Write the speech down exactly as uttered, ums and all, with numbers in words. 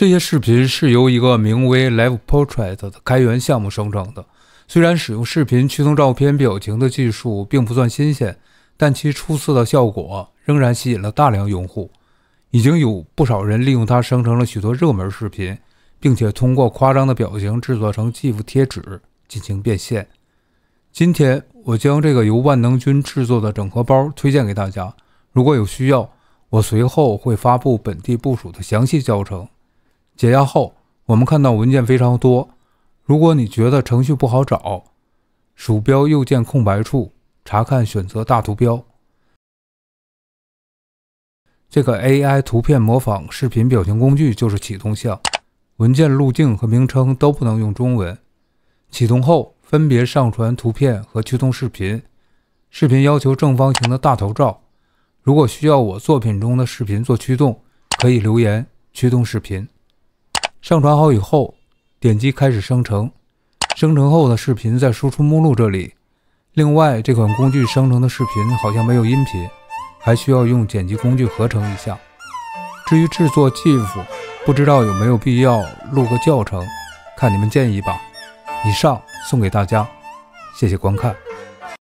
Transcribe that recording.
这些视频是由一个名为 Live Portrait 的开源项目生成的。虽然使用视频驱动照片表情的技术并不算新鲜，但其出色的效果仍然吸引了大量用户。已经有不少人利用它生成了许多热门视频，并且通过夸张的表情制作成 GIF 贴纸进行变现。今天我将这个由万能君制作的整合包推荐给大家。如果有需要，我随后会发布本地部署的详细教程。 解压后，我们看到文件非常多。如果你觉得程序不好找，鼠标右键空白处查看选择大图标。这个 A I 图片模仿视频表情工具就是启动项，文件路径和名称都不能用中文。启动后，分别上传图片和驱动视频。视频要求正方形的大头照。如果需要我作品中的视频做驱动，可以留言驱动视频。 上传好以后，点击开始生成。生成后的视频在输出目录这里。另外，这款工具生成的视频好像没有音频，还需要用剪辑工具合成一下。至于制作 GIF， 不知道有没有必要录个教程，看你们建议吧。以上送给大家，谢谢观看。